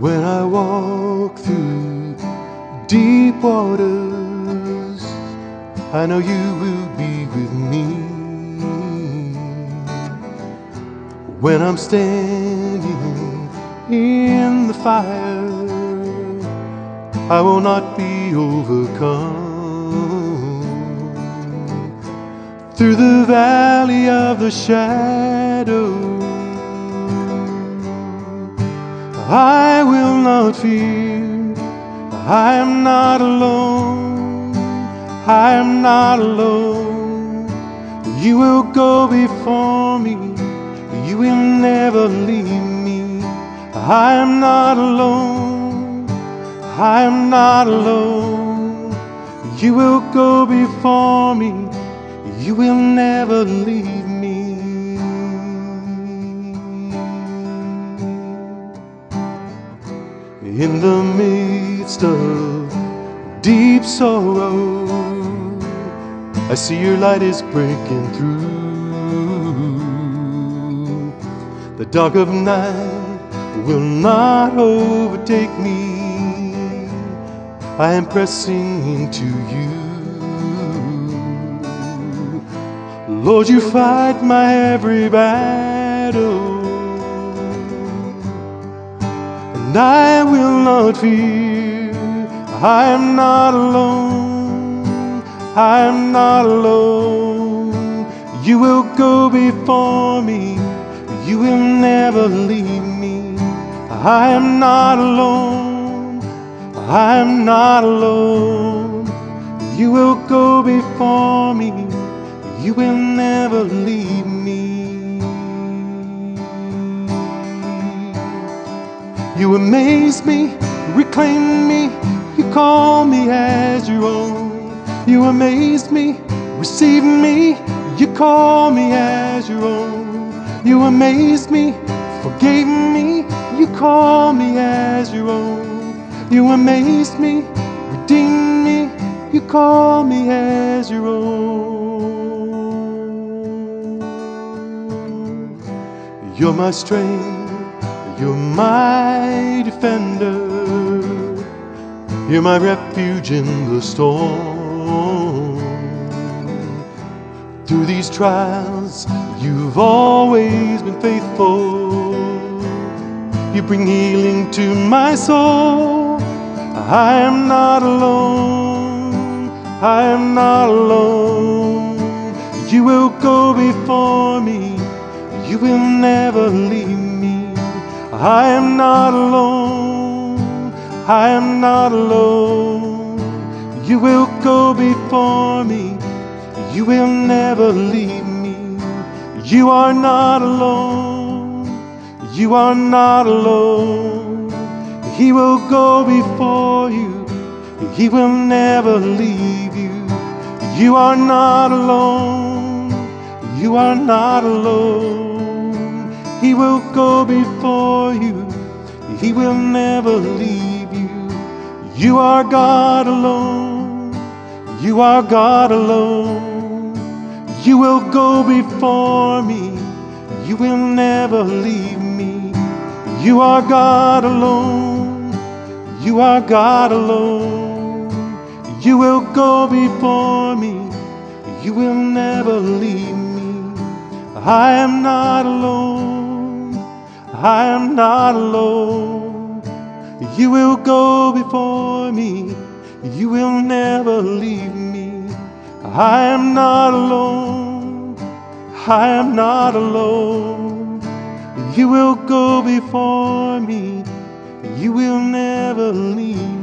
When I walk through deep waters, I know you will be with me. When I'm standing in the fire, I will not be overcome. Through the valley of the shadow, I will not fear. I am not alone. I am not alone. You will go before me. You will never leave me. I am not alone. I am not alone. You will go before me. You will never leave me. In the midst of deep sorrow, I see your light is breaking through. The dark of night will not overtake me. I am pressing into you. Lord, you fight my every battle, and I will not fear. I am not alone. I am not alone. You will go before me. You will never leave me. I am not alone. I am not alone. You will go before me. You will never leave me. You amaze me, reclaim me, you call me as your own. You amaze me, receive me, you call me as your own. You amaze me, forgave me, you call me as your own. You amaze me, redeem me, you call me as your own. You're my strength. You're my defender, you're my refuge in the storm. Through these trials, you've always been faithful. You bring healing to my soul. I am not alone. I am not alone. You will go before me. You will never leave me. I am not alone. I am not alone. You will go before me. You will never leave me. You are not alone. You are not alone. He will go before you. He will never leave you. You are not alone. You are not alone. He will go before you. He will never leave you. You are God alone. You are God alone. You will go before me. You will never leave me. You are God alone. You are God alone. You will go before me. You will never leave me. I am not alone. I am not alone. You will go before me. You will never leave me. I am not alone. I am not alone. You will go before me. You will never leave me.